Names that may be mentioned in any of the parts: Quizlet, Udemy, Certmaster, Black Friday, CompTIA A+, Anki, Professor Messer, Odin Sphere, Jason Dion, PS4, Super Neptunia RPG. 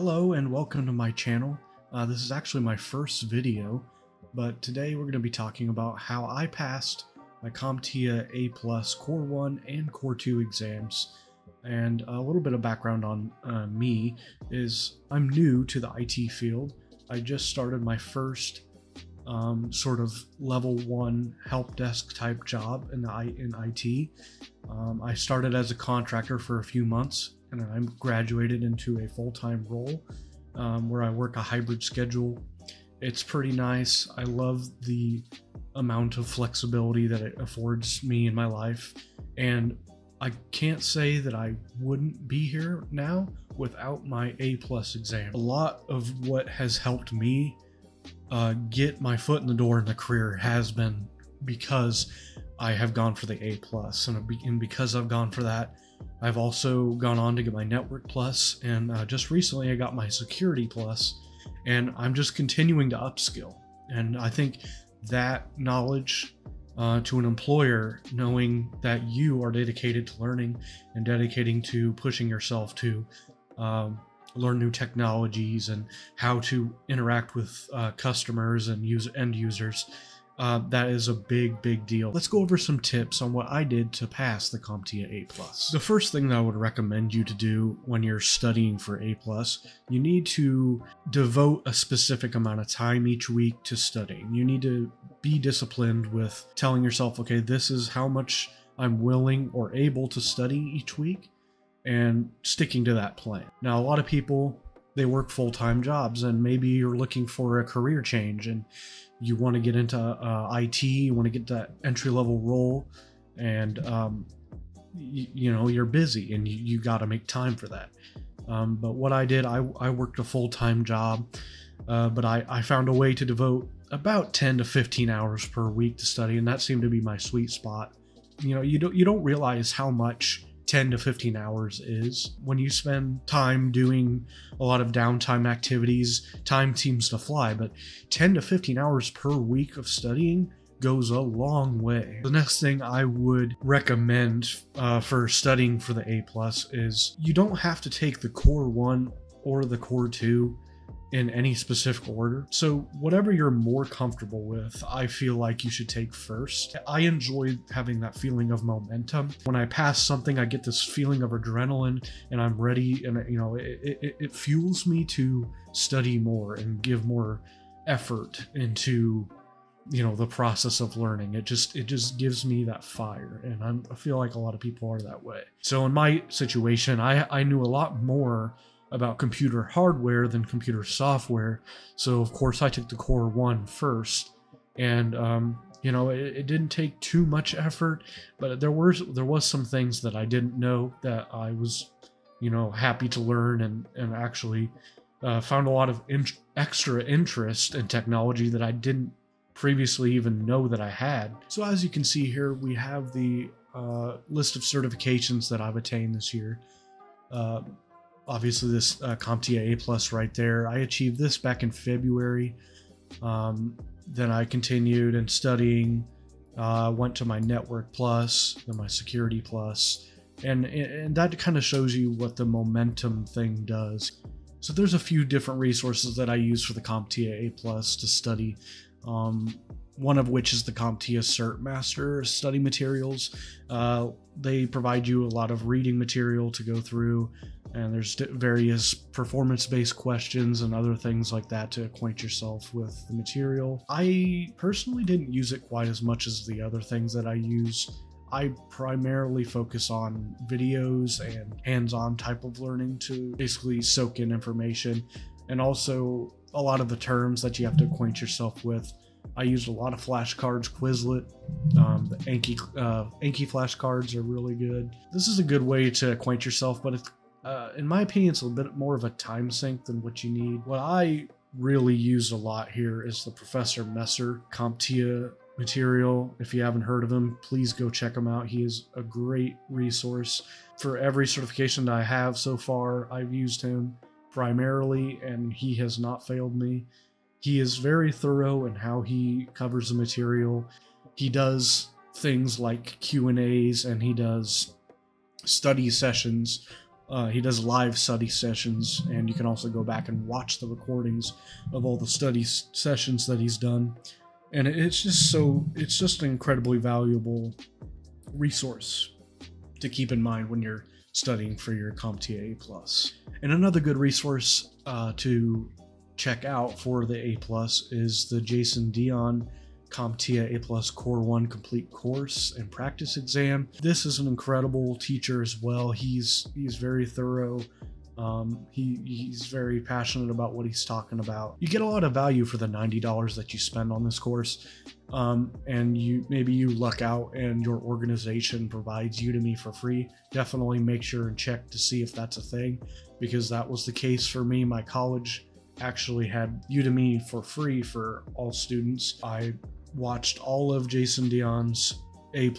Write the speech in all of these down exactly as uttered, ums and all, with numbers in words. Hello and welcome to my channel. Uh, this is actually my first video, but today we're going to be talking about how I passed my CompTIA A plus Core one and Core two exams, and a little bit of background on uh, me is I'm new to the I T field. I just started my first um, sort of level one help desk type job in, the I in I T. Um, I started as a contractor for a few months, and I graduated into a full-time role um, where I work a hybrid schedule. It's pretty nice. I love the amount of flexibility that it affords me in my life. And I can't say that I wouldn't be here now without my A plus exam. A lot of what has helped me uh, get my foot in the door in the career has been because I have gone for the A plus, and because I've gone for that, I've also gone on to get my Network Plus, and uh, just recently I got my Security Plus, and I'm just continuing to upskill. And I think that knowledge uh, to an employer, knowing that you are dedicated to learning and dedicating to pushing yourself to um, learn new technologies and how to interact with uh, customers and use end users, Uh, that is a big, big deal. Let's go over some tips on what I did to pass the CompTIA A plus. The first thing that I would recommend you to do when you're studying for A plus, you need to devote a specific amount of time each week to studying. You need to be disciplined with telling yourself, okay, this is how much I'm willing or able to study each week, and sticking to that plan. Now, a lot of people, they work full-time jobs, and maybe you're looking for a career change, and you want to get into uh, I T, you want to get that entry-level role, and um, you know, you're busy and you, you got to make time for that. Um, but what I did, I, I worked a full-time job, uh, but I, I found a way to devote about ten to fifteen hours per week to study, and that seemed to be my sweet spot. You know, you don't, you don't realize how much ten to fifteen hours is. When you spend time doing a lot of downtime activities, time seems to fly, but ten to fifteen hours per week of studying goes a long way. The next thing I would recommend uh, for studying for the A plus is you don't have to take the Core one or the Core two in any specific order. So whatever you're more comfortable with, I feel like you should take first. I enjoy having that feeling of momentum. When I pass something, I get this feeling of adrenaline and I'm ready, and you know, it, it, it fuels me to study more and give more effort into, you know, the process of learning. It just, it just gives me that fire, and I'm, I feel like a lot of people are that way. So in my situation, I, I knew a lot more about computer hardware than computer software. So of course I took the Core one first, and um, you know, it, it didn't take too much effort, but there were there was some things that I didn't know that I was, you know, happy to learn, and and actually uh, found a lot of in extra interest in technology that I didn't previously even know that I had. So as you can see here, we have the uh, list of certifications that I've attained this year. Uh, Obviously, this uh, CompTIA A plus right there. I achieved this back in February. Um, then I continued in studying, uh, went to my Network Plus, then my Security Plus, and, and that kind of shows you what the momentum thing does. So there's a few different resources that I use for the CompTIA A plus to study. Um, one of which is the CompTIA Certmaster study materials. Uh, they provide you a lot of reading material to go through, and there's various performance-based questions and other things like that to acquaint yourself with the material. I personally didn't use it quite as much as the other things that I use. I primarily focus on videos and hands-on type of learning to basically soak in information, and also a lot of the terms that you have to acquaint yourself with. I used a lot of flashcards, Quizlet, um, the Anki, uh, Anki flashcards are really good. This is a good way to acquaint yourself, but it's, uh, in my opinion, it's a bit more of a time sink than what you need. What I really used a lot here is the Professor Messer CompTIA material. If you haven't heard of him, please go check him out. He is a great resource. For every certification that I have so far, I've used him primarily, and he has not failed me. He is very thorough in how he covers the material. He does things like Q and A's, and he does study sessions Uh, he does live study sessions, and you can also go back and watch the recordings of all the study sessions that he's done. And it's just so, it's just an incredibly valuable resource to keep in mind when you're studying for your CompTIA A+. And another good resource uh, to check out for the A+ is the Jason Dion CompTIA A+ Core one Complete Course and Practice Exam. This is an incredible teacher as well. He's he's very thorough. Um, he, he's very passionate about what he's talking about. You get a lot of value for the ninety dollars that you spend on this course. Um, and you maybe you luck out and your organization provides Udemy for free. Definitely make sure and check to see if that's a thing, because that was the case for me. My college actually had Udemy for free for all students. I watched all of Jason Dion's A+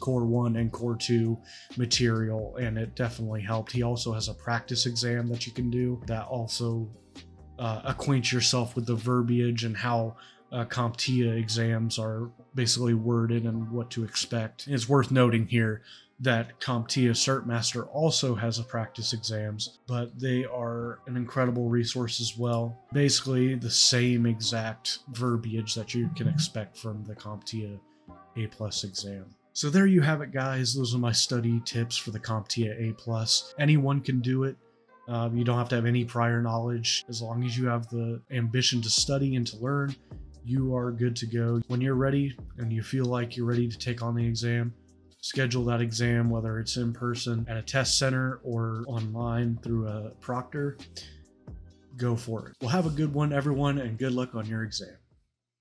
Core one and Core two material, and it definitely helped. He also has a practice exam that you can do that also uh, acquaints yourself with the verbiage and how uh, CompTIA exams are basically worded and what to expect. It's worth noting here that CompTIA Certmaster also has a practice exams, but they are an incredible resource as well. Basically the same exact verbiage that you can expect from the CompTIA A+ exam. So there you have it, guys. Those are my study tips for the CompTIA A+. Anyone can do it. Uh, you don't have to have any prior knowledge. As long as you have the ambition to study and to learn, you are good to go. When you're ready and you feel like you're ready to take on the exam, schedule that exam, whether it's in person at a test center or online through a proctor. Go for it. Well, have a good one, everyone, and good luck on your exam.